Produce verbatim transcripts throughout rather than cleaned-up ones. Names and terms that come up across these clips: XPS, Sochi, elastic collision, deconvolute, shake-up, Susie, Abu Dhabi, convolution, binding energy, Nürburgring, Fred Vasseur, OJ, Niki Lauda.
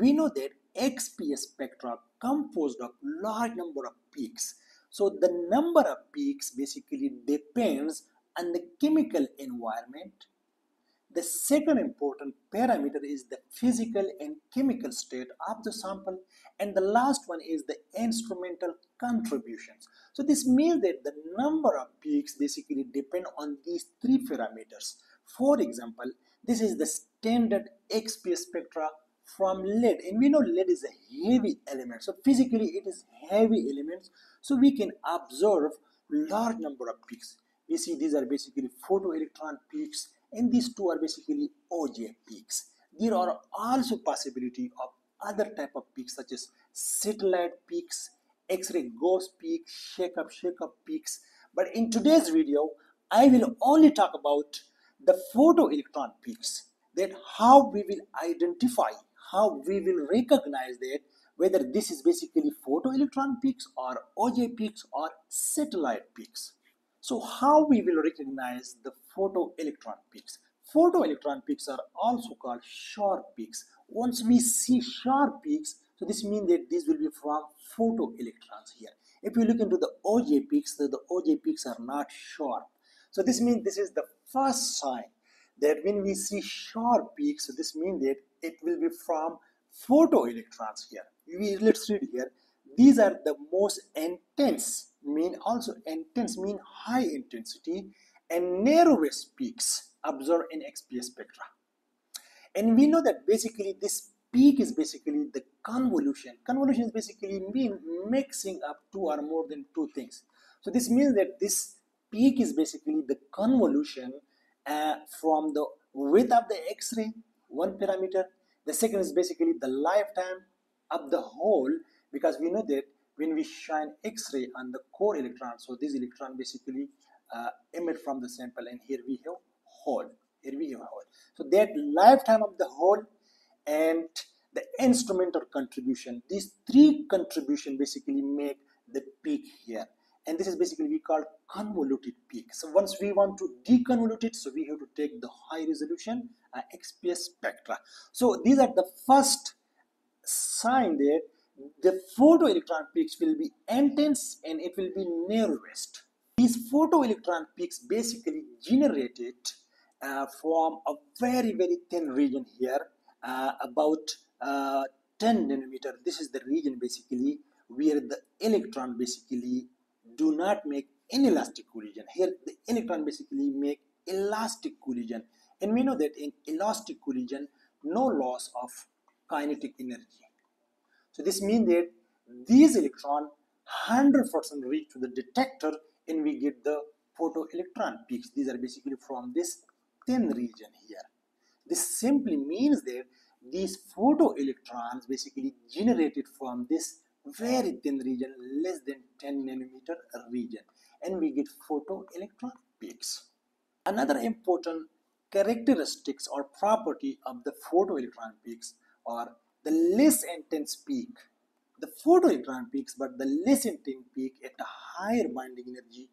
we know that X P S spectra composed of large number of peaks. So the number of peaks basically depends on the chemical environment. The second important parameter is the physical and chemical state of the sample, and the last one is the instrumental contributions. So this means that the number of peaks basically depend on these three parameters. For example, this is the standard X P S spectra from lead, and we know lead is a heavy element, so physically it is heavy elements, so we can observe large number of peaks. We see these are basically photoelectron peaks, and these two are basically O J peaks. There are also possibility of other type of peaks such as satellite peaks, X-ray ghost peaks, shake-up, shake-up peaks. But in today's video, I will only talk about the photoelectron peaks, that how we will identify, how we will recognize that whether this is basically photoelectron peaks or O J peaks or satellite peaks. So how we will recognize the photoelectron peaks? Photoelectron peaks are also called sharp peaks. Once we see sharp peaks, so this means that these will be from photoelectrons here. If you look into the O J peaks, the, the O J peaks are not sharp. So this means this is the first sign that when we see sharp peaks, so this means that it will be from photoelectrons here. We, let's read here. These are the most intense, mean also intense mean high intensity and narrowest peaks observed in X P S spectra, and we know that basically this peak is basically the convolution. Convolution is basically mean mixing up two or more than two things. So this means that this peak is basically the convolution uh, from the width of the X-ray, one parameter. The second is basically the lifetime of the whole, because we know that when we shine X-ray on the core electron, so this electron basically uh, emit from the sample, and here we have hole, here we have hole. So that lifetime of the hole and the instrumental contribution, these three contribution basically make the peak here. And this is basically we call convoluted peak. So once we want to deconvolute it, so we have to take the high resolution uh, X P S spectra. So these are the first sign that the photoelectron peaks will be intense and it will be narrowest. These photoelectron peaks basically generated uh, from a very very thin region here, uh, about uh, ten nanometer. This is the region basically where the electron basically do not make inelastic collision. Here the electron basically make elastic collision, and we know that in elastic collision no loss of kinetic energy. So this means that these electrons one hundred percent reach to the detector, and we get the photoelectron peaks. These are basically from this thin region here. This simply means that these photoelectrons basically generated from this very thin region, less than ten nanometer region, and we get photoelectron peaks. Another important characteristics or property of the photoelectron peaks are the less intense peak, the photoelectron peaks, but the less intense peak at a higher binding energy,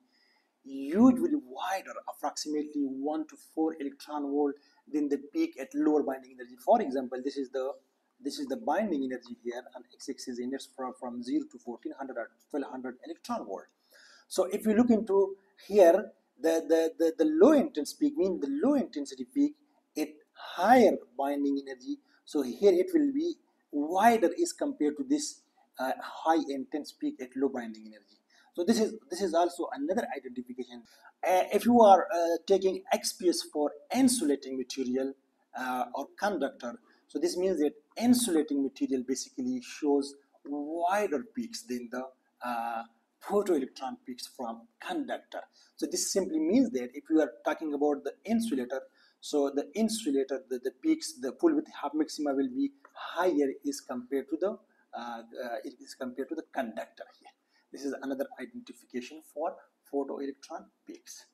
usually wider, approximately one to four electron volt than the peak at lower binding energy. For example, this is the this is the binding energy here, and x-axis index from, from zero to fourteen hundred or twelve hundred electron volt. So if you look into here, the, the, the, the low intense peak means the low intensity peak at higher binding energy. So here it will be wider as compared to this uh, high intense peak at low binding energy. So this is this is also another identification. Uh, if you are uh, taking X P S for insulating material uh, or conductor, so this means that insulating material basically shows wider peaks than the uh, photoelectron peaks from conductor. So this simply means that if you are talking about the insulator, so the insulator, the, the peaks, the full width half maxima will be higher is compared to the uh, uh, it is compared to the conductor here. This is another identification for photoelectron peaks.